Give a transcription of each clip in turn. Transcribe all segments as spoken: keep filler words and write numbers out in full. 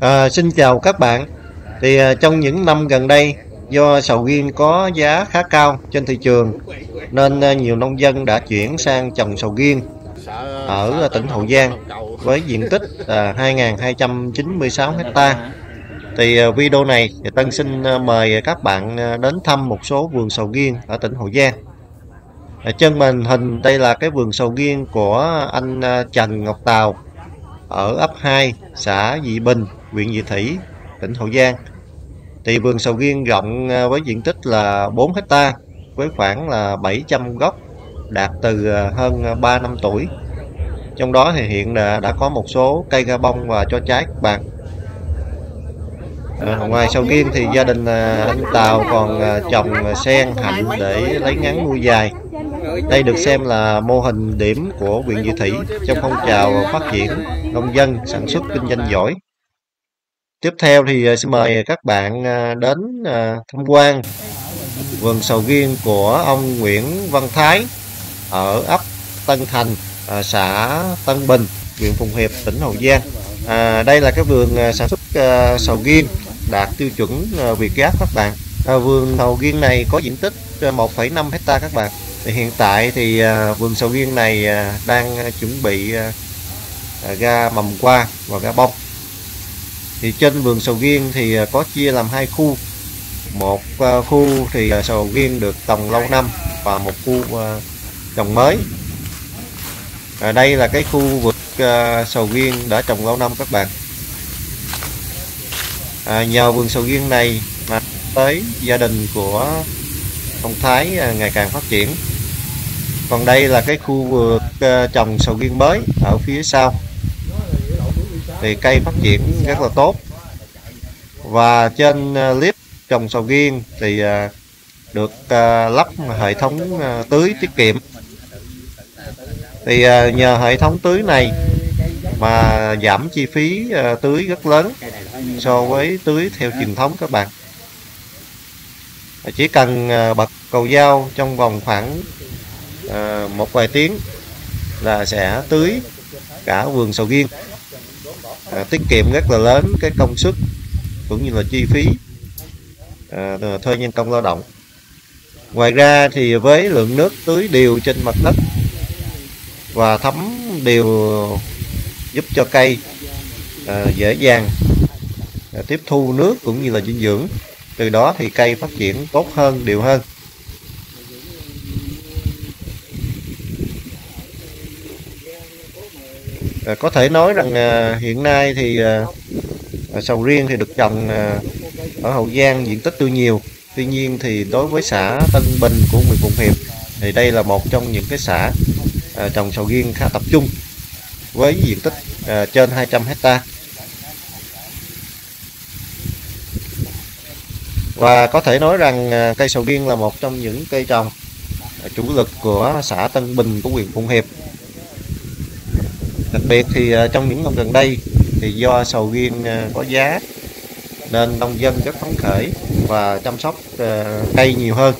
À, xin chào các bạn. Thì trong những năm gần đây, do sầu riêng có giá khá cao trên thị trường nên nhiều nông dân đã chuyển sang trồng sầu riêng ở tỉnh Hậu Giang với diện tích là hai nghìn hai trăm chín mươi sáu ha. Thì video này thì Tân xin mời các bạn đến thăm một số vườn sầu riêng ở tỉnh Hậu Giang. Ở trên màn hình đây là cái vườn sầu riêng của anh Trần Ngọc Tàu ở ấp hai, xã Vị Bình, huyện Vị Thủy, tỉnh Hậu Giang. Thì vườn sầu riêng rộng với diện tích là bốn ha với khoảng là bảy trăm gốc, đạt từ hơn ba năm tuổi. Trong đó thì hiện đã, đã có một số cây ra bông và cho trái các bạn. À, ngoài sầu riêng thì gia đình anh Tàu còn trồng sen hạnh để lấy ngắn nuôi dài. Đây được xem là mô hình điểm của huyện Vị Thủy trong phong trào phát triển nông dân sản xuất kinh doanh giỏi. Tiếp theo thì xin mời các bạn đến tham quan vườn sầu riêng của ông Nguyễn Văn Thái ở ấp Tân Thành, xã Tân Bình, huyện Phùng Hiệp, tỉnh Hậu Giang. À, đây là cái vườn sản xuất sầu riêng đạt tiêu chuẩn VietGAP các bạn. À, vườn sầu riêng này có diện tích một phẩy năm hecta các bạn. Thì hiện tại thì vườn sầu riêng này đang chuẩn bị ra mầm hoa và ra bông. Thì trên vườn sầu riêng thì có chia làm hai khu, một khu thì sầu riêng được trồng lâu năm và một khu trồng mới. À, đây là cái khu vực sầu riêng đã trồng lâu năm các bạn. À, nhờ vườn sầu riêng này mà tới gia đình của ông Thái ngày càng phát triển. Còn đây là cái khu vực trồng sầu riêng mới ở phía sau. Thì cây phát triển rất là tốt. Và trên clip trồng sầu riêng thì được lắp hệ thống tưới tiết kiệm. Thì nhờ hệ thống tưới này mà giảm chi phí tưới rất lớn so với tưới theo truyền thống các bạn. Chỉ cần bật cầu dao trong vòng khoảng một vài tiếng là sẽ tưới cả vườn sầu riêng. À, tiết kiệm rất là lớn cái công suất cũng như là chi phí à, thuê nhân công lao động. Ngoài ra thì với lượng nước tưới đều trên mặt đất và thấm đều giúp cho cây à, dễ dàng à, tiếp thu nước cũng như là dinh dưỡng, từ đó thì cây phát triển tốt hơn, đều hơn. Có thể nói rằng hiện nay thì sầu riêng thì được trồng ở Hậu Giang diện tích tuy nhiều. Tuy nhiên thì đối với xã Tân Bình của huyện Phụng Hiệp thì đây là một trong những cái xã trồng sầu riêng khá tập trung với diện tích trên hai trăm hecta. Và có thể nói rằng cây sầu riêng là một trong những cây trồng chủ lực của xã Tân Bình của huyện Phụng Hiệp. Đặc biệt thì trong những năm gần đây thì do sầu riêng có giá nên nông dân rất phấn khởi và chăm sóc cây nhiều hơn.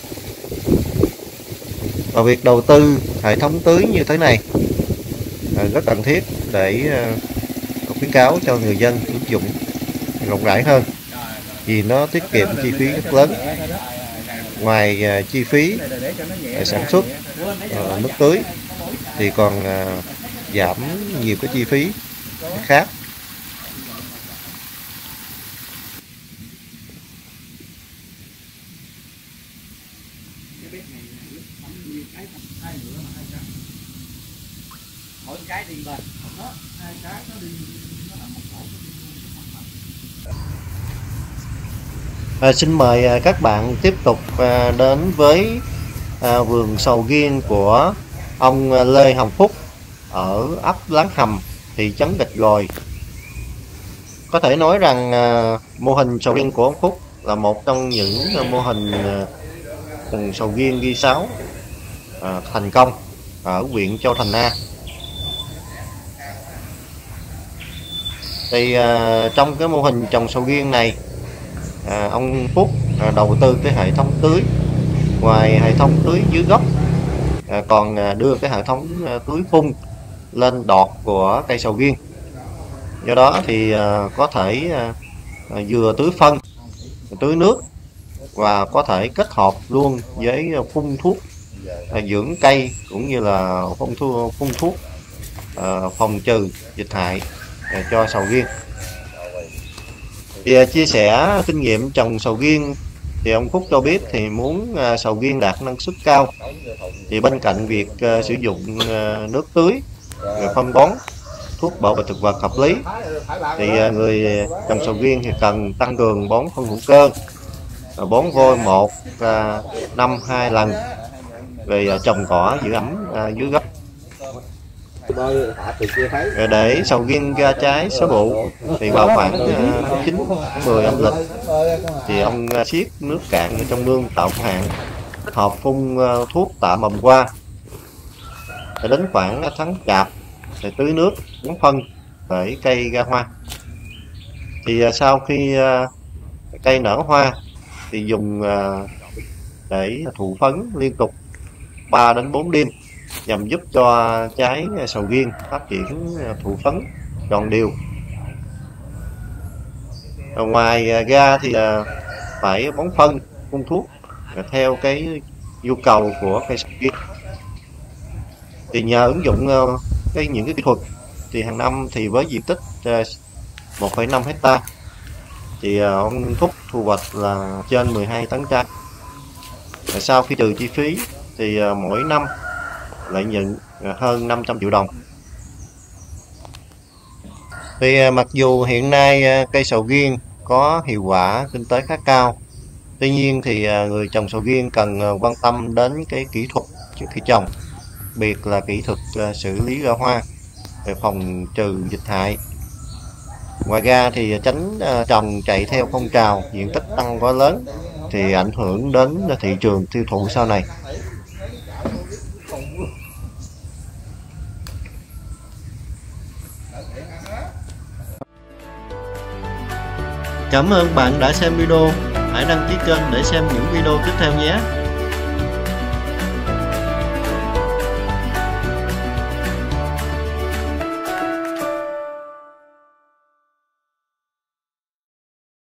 Và việc đầu tư hệ thống tưới như thế này rất cần thiết để khuyến cáo cho người dân ứng dụng rộng rãi hơn, vì nó tiết kiệm chi phí rất lớn. Ngoài chi phí sản xuất nước tưới thì còn giảm nhiều cái chi phí khác. À, xin mời các bạn tiếp tục đến với vườn sầu riêng của ông Lê Hồng Phúc ở ấp Láng Hầm, thị trấn Gạch Gòi. Có thể nói rằng mô hình sầu riêng của ông Phúc là một trong những mô hình trồng sầu riêng ghi sáo thành công ở huyện Châu Thành A. Thì trong cái mô hình trồng sầu riêng này, ông Phúc đầu tư cái hệ thống tưới. Ngoài hệ thống tưới dưới gốc còn đưa cái hệ thống tưới phun lên đọt của cây sầu riêng Do đó thì có thể vừa tưới phân, tưới nước và có thể kết hợp luôn với phun thuốc dưỡng cây cũng như là phun thuốc, phun thuốc phòng trừ dịch hại cho sầu riêng. Thì chia sẻ kinh nghiệm trồng sầu riêng thì ông Phúc cho biết thì muốn sầu riêng đạt năng suất cao thì bên cạnh việc sử dụng nước tưới, phân bón, thuốc bảo vệ thực vật hợp lý thì người trồng sầu riêng thì cần tăng cường bón phân hữu cơ, bón vôi một năm hai lần, về trồng cỏ giữ ẩm dưới gốc. Để sầu riêng ra trái sớm vụ thì vào khoảng tháng chín tháng mười âm lịch thì ông siết nước cạn trong mương tạo hạn, hợp phun thuốc tạ mầm qua. Đến khoảng tháng Chạp thì tưới nước, bón phân để cây ra hoa. Thì sau khi cây nở hoa thì dùng để thụ phấn liên tục ba đến bốn đêm nhằm giúp cho trái sầu riêng phát triển thụ phấn tròn đều. Ngoài ra thì phải bón phân, phun thuốc theo cái nhu cầu của cây sầu riêng. Thì nhờ ứng dụng cái những cái kỹ thuật thì hàng năm thì với diện tích một phẩy năm héc ta thì ông Phúc thu hoạch là trên mười hai tấn trái. Sau khi trừ chi phí thì mỗi năm lợi nhuận hơn năm trăm triệu đồng. Thì mặc dù hiện nay cây sầu riêng có hiệu quả kinh tế khá cao, tuy nhiên thì người trồng sầu riêng cần quan tâm đến cái kỹ thuật trước khi trồng, biệt là kỹ thuật xử lý ra hoa để phòng trừ dịch hại. Ngoài ra thì tránh trồng chạy theo phong trào, diện tích tăng quá lớn thì ảnh hưởng đến thị trường tiêu thụ sau này. Cảm ơn bạn đã xem video. Hãy đăng ký kênh để xem những video tiếp theo nhé.